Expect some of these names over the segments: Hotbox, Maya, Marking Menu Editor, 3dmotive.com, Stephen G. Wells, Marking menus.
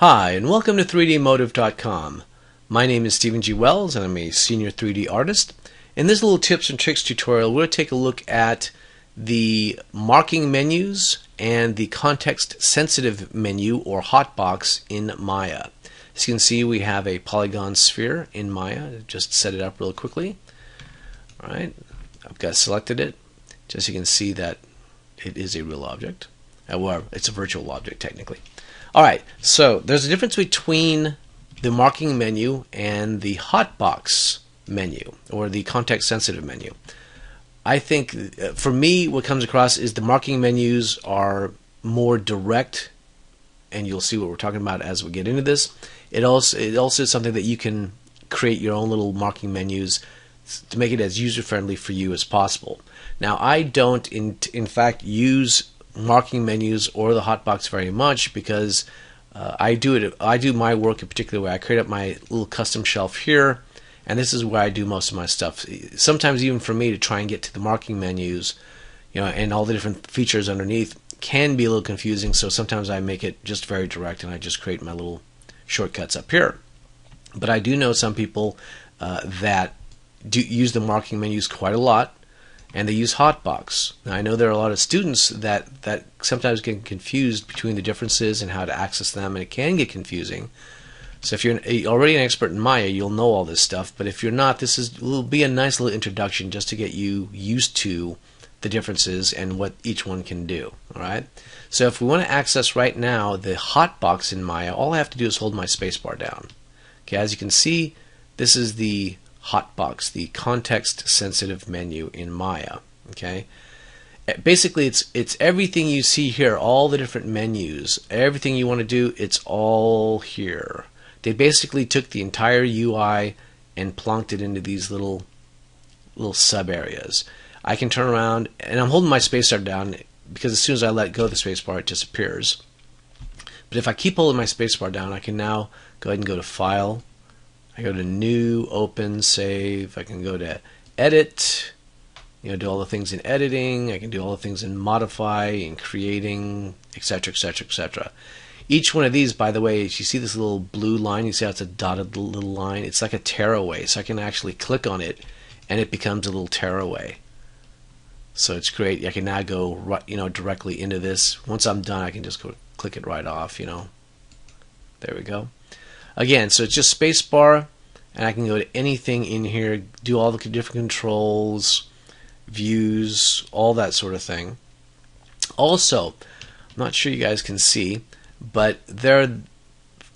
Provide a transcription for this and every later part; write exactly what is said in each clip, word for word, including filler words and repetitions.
Hi, and welcome to three D motive dot com. My name is Stephen G. Wells, and I'm a senior three D artist. In this little tips and tricks tutorial, we're going to take a look at the marking menus and the context-sensitive menu, or hotbox, in Maya. As you can see, we have a polygon sphere in Maya. Just set it up real quickly. All right, I've got selected it. Just so you can see that it is a real object. Well, it's a virtual object, technically. All right, so there's a difference between the marking menu and the hotbox menu, or the context-sensitive menu. I think, for me, what comes across is the marking menus are more direct, and you'll see what we're talking about as we get into this. It also, it also is something that you can create your own little marking menus to make it as user-friendly for you as possible. Now, I don't, in, in fact, use marking menus or the hotbox very much because uh, I do it. I do my work in particular way. I create up my little custom shelf here, and this is where I do most of my stuff. Sometimes even for me to try and get to the marking menus, you know, and all the different features underneath can be a little confusing. So sometimes I make it just very direct, and I just create my little shortcuts up here. But I do know some people uh, that do use the marking menus quite a lot, and they use Hotbox. Now, I know there are a lot of students that, that sometimes get confused between the differences and how to access them, and it can get confusing. So if you're an, already an expert in Maya, you'll know all this stuff, but if you're not, this is, will be a nice little introduction just to get you used to the differences and what each one can do. All right. So if we want to access right now the Hotbox in Maya, all I have to do is hold my spacebar down. Okay, as you can see, this is the Hotbox, the context-sensitive menu in Maya. Okay, basically it's it's everything you see here, all the different menus, everything you want to do, it's all here. They basically took the entire U I and plonked it into these little little sub areas. I can turn around, and I'm holding my spacebar down because as soon as I let go of the spacebar, it disappears. But if I keep holding my spacebar down, I can now go ahead and go to File. I go to New, Open, Save. I can go to Edit, you know, do all the things in editing. I can do all the things in Modify, in creating, et cetera, et cetera, et cetera. Each one of these, by the way, if you see this little blue line, you see how it's a dotted little line? It's like a tearaway, so I can actually click on it, and it becomes a little tearaway. So it's great. I can now go right, you know, directly into this. Once I'm done, I can just go click it right off, you know. There we go. Again, so it's just spacebar, and I can go to anything in here, do all the different controls, views, all that sort of thing. Also, I'm not sure you guys can see, but there are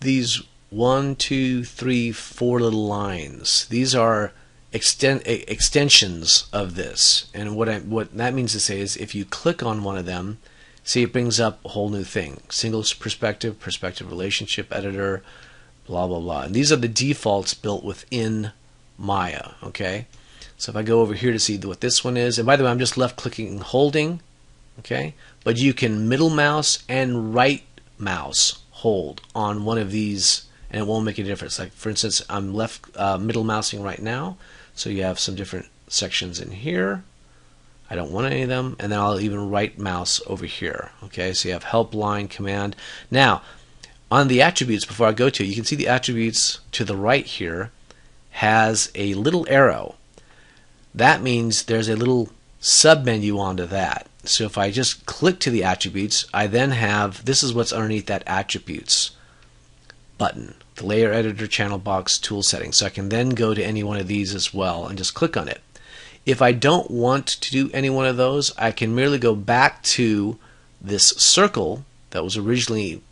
these one, two, three, four little lines. These are extend, extensions of this, and what I, what that means to say is if you click on one of them, see, it brings up a whole new thing. Single perspective, perspective relationship editor, blah, blah, blah. And these are the defaults built within Maya, okay? So if I go over here to see what this one is, and by the way, I'm just left clicking and holding, okay? But you can middle mouse and right mouse hold on one of these, and it won't make a difference. Like, for instance, I'm left uh, middle mousing right now, so you have some different sections in here. I don't want any of them, and then I'll even right mouse over here, okay? So you have help line, command. Now, on the attributes, before I go to it, you can see the attributes to the right here has a little arrow. That means there's a little submenu onto that. So if I just click to the attributes, I then have, this is what's underneath that attributes button, the layer editor, channel box, tool settings. So I can then go to any one of these as well and just click on it. If I don't want to do any one of those, I can merely go back to this circle that was originally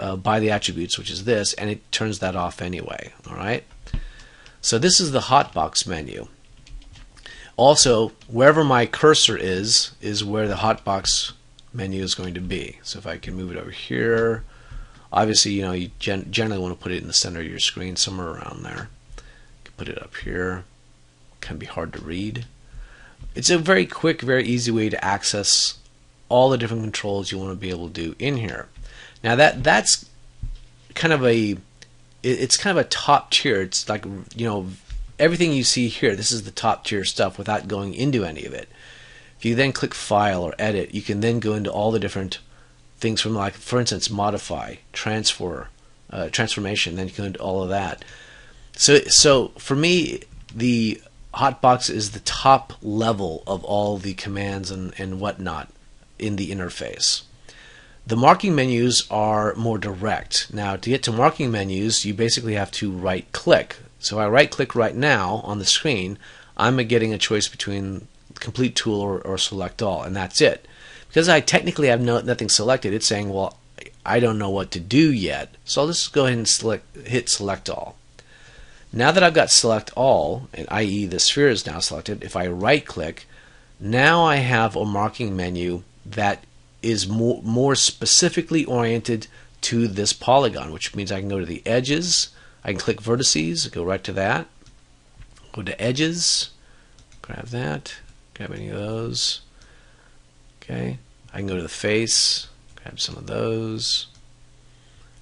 Uh, by the attributes, which is this, and it turns that off anyway. All right. So this is the hotbox menu. Also, wherever my cursor is, is where the hotbox menu is going to be. So if I can move it over here, obviously, you know, you gen generally want to put it in the center of your screen, somewhere around there. You can put it up here. It can be hard to read. It's a very quick, very easy way to access all the different controls you want to be able to do in here. Now that that's kind of a it's kind of a top tier. It's like, you know, everything you see here, this is the top tier stuff without going into any of it. If you then click File or Edit, you can then go into all the different things from, like, for instance, Modify, Transfer, uh, transformation, then you can do all of that. So, so for me, the Hotbox is the top level of all the commands and, and whatnot in the interface. The marking menus are more direct. Now, to get to marking menus, you basically have to right-click. So if I right-click right now on the screen, I'm getting a choice between complete tool or, or select all, and that's it. Because I technically have no, nothing selected, it's saying, well, I don't know what to do yet. So I'll just go ahead and select, hit select all. Now that I've got select all, and that is the sphere is now selected, if I right-click, now I have a marking menu that is more, more specifically oriented to this polygon, which means I can go to the edges, I can click vertices, go right to that, go to edges, grab that, grab any of those, okay, I can go to the face, grab some of those,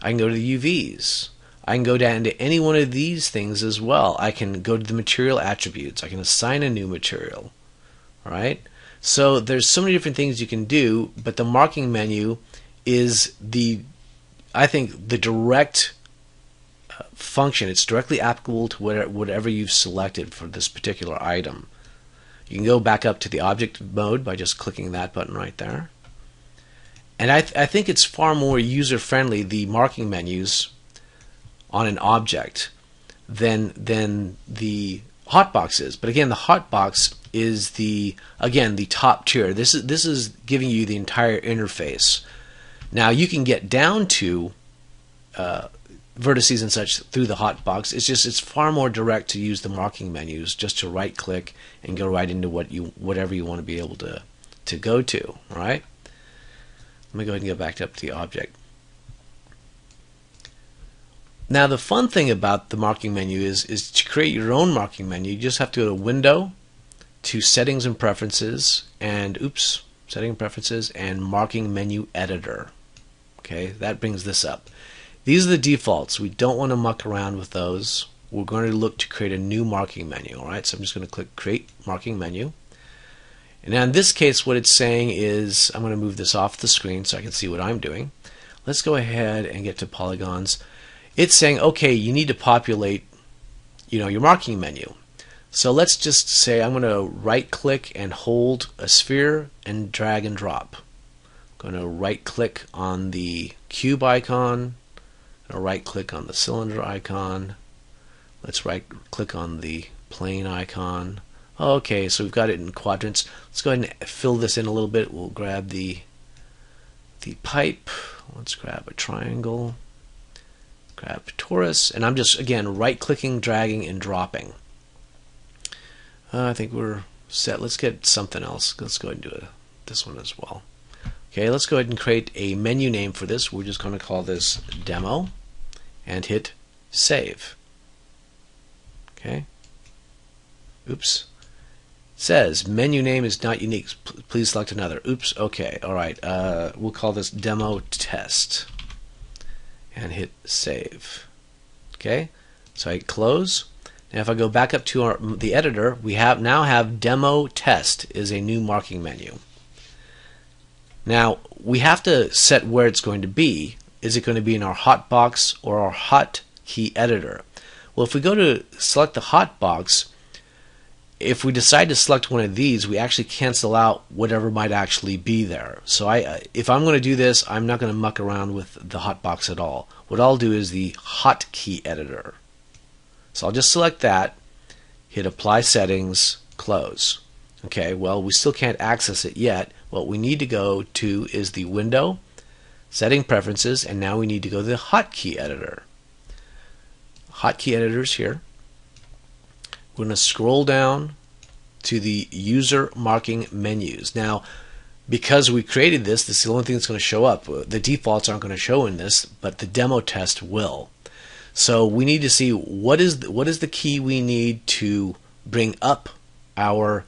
I can go to the U Vs, I can go down to any one of these things as well. I can go to the material attributes. I can assign a new material. All right. So there's so many different things you can do, but the marking menu is the, I think, the direct uh, function. It's directly applicable to whatever, whatever you've selected for this particular item. You can go back up to the object mode by just clicking that button right there. And I, th I think it's far more user-friendly, the marking menus, on an object than than the Hotbox is. But again, the Hotbox is the again the top tier. This is this is giving you the entire interface. Now you can get down to uh, vertices and such through the Hotbox. It's just it's far more direct to use the marking menus, just to right click and go right into what you whatever you want to be able to to go to. All right. Let me go ahead and go back up to the object. Now the fun thing about the marking menu is, is to create your own marking menu, you just have to go to Window, to Settings and Preferences, and oops, Settings and Preferences, and Marking Menu Editor. Okay, that brings this up. These are the defaults. We don't want to muck around with those. We're going to look to create a new marking menu. Alright, so I'm just going to click Create Marking Menu. And now in this case what it's saying is, I'm going to move this off the screen so I can see what I'm doing. Let's go ahead and get to polygons. It's saying, okay, you need to populate, you know, your marking menu. So let's just say I'm going to right-click and hold a sphere and drag and drop. I'm going to right-click on the cube icon, I'm going to right-click on the cylinder icon. Let's right-click on the plane icon. Okay, so we've got it in quadrants. Let's go ahead and fill this in a little bit. We'll grab the the pipe. Let's grab a triangle. Grab torus, and I'm just again right-clicking, dragging, and dropping. Uh, I think we're set. Let's get something else. Let's go ahead and do a, this one as well. Okay, let's go ahead and create a menu name for this. We're just going to call this Demo, and hit Save. Okay. Oops. It says menu name is not unique. Please select another. Oops. Okay. All right. Uh, we'll call this Demo Test. And hit Save. Okay, so I close. Now if I go back up to our, the editor, we have now have Demo Test is a new marking menu. Now we have to set where it's going to be. Is it going to be in our Hotbox or our Hotkey editor? Well, if we go to select the Hotbox, if we decide to select one of these, we actually cancel out whatever might actually be there. So I, uh, if I'm going to do this, I'm not going to muck around with the Hotbox at all. What I'll do is the Hotkey editor. So I'll just select that, hit Apply Settings, Close. Okay, well, we still can't access it yet. What we need to go to is the Window, Setting Preferences, and now we need to go to the Hotkey editor. Hotkey editor's here. We're going to scroll down to the user marking menus. Now, because we created this, this is the only thing that's going to show up. The defaults aren't going to show in this, but the demo test will. So we need to see what is the, what is the key we need to bring up our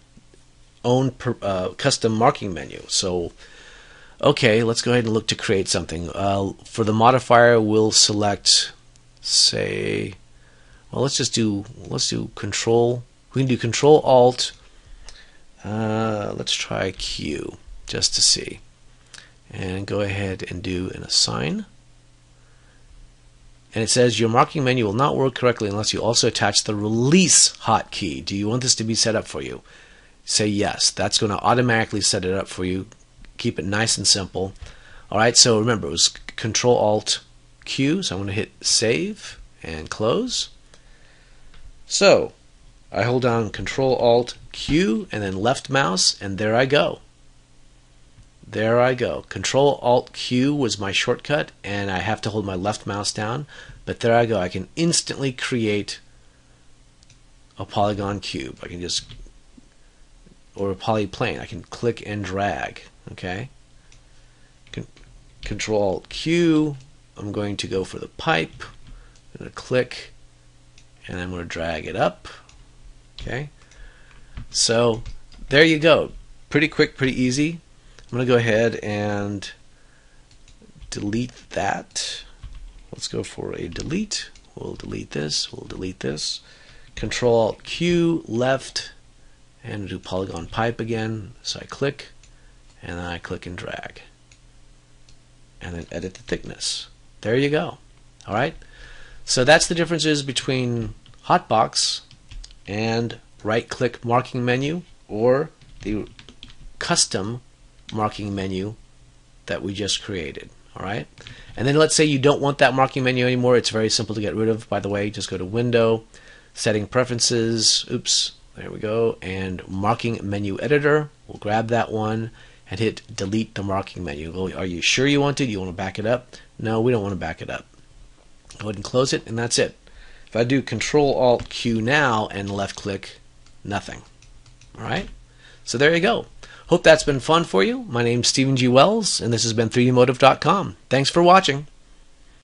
own per, uh, custom marking menu. So, okay, let's go ahead and look to create something. Uh, for the modifier, we'll select, say, well, let's just do let's do Control. We can do Control Alt. Uh, let's try Q just to see, and go ahead and do an assign. and it says your marking menu will not work correctly unless you also attach the release hotkey. Do you want this to be set up for you? Say yes. That's going to automatically set it up for you. Keep it nice and simple. Alright, so remember it was Control Alt Q, so I'm going to hit save and close. So I hold down Control Alt Q and then left mouse, and there I go. There I go. Control Alt Q was my shortcut, and I have to hold my left mouse down, but there I go. I can instantly create a polygon cube. I can just, or a polyplane. I can click and drag. Okay. Con Control Alt Q. I'm going to go for the pipe. I'm going to click, and I'm going to drag it up. Okay. So there you go. Pretty quick, pretty easy. I'm going to go ahead and delete that. Let's go for a delete. We'll delete this. We'll delete this. Control Alt Q, left, and do polygon pipe again. So I click, and then I click and drag. And then edit the thickness. There you go. All right. So that's the differences between Hotbox and right-click marking menu, or the custom marking menu that we just created. Alright, and then let's say you don't want that marking menu anymore. It's very simple to get rid of, by the way. Just go to Window, Setting Preferences, oops, there we go, and Marking Menu Editor. We'll grab that one and hit delete the marking menu. Well, are you sure you want it? You want to back it up? No, we don't want to back it up. Go ahead and close it, and that's it. If I do Control Alt Q now and left click, nothing. Alright, so there you go. Hope that's been fun for you. My name's Stephen G. Wells, and this has been three D motive dot com. Thanks for watching.